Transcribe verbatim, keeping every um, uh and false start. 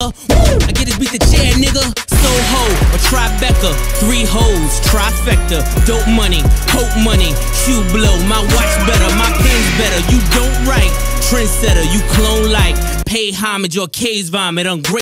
I get it, beat the chair, nigga. Soho, a Tribeca, three hoes, trifecta. Dope money, hope money, shoe blow. My watch better, my pen's better. You don't write, trendsetter, you clone like. Pay homage or K's vomit, ungrateful.